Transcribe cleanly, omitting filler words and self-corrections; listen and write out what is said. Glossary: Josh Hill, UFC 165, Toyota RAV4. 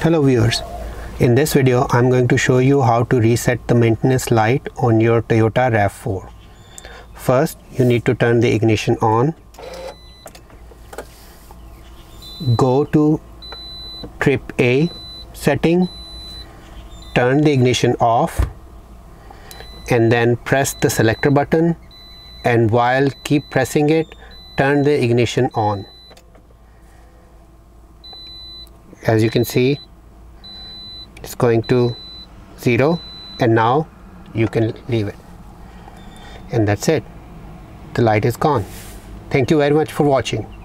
Hello viewers, in this video I'm going to show you how to reset the maintenance light on your Toyota RAV4. First you need to turn the ignition on, go to trip A setting, turn the ignition off and then press the selector button, and while keep pressing it turn the ignition on. As you can see, it's going to 0 and now you can leave it, and that's it. The light is gone. Thank you very much for watching.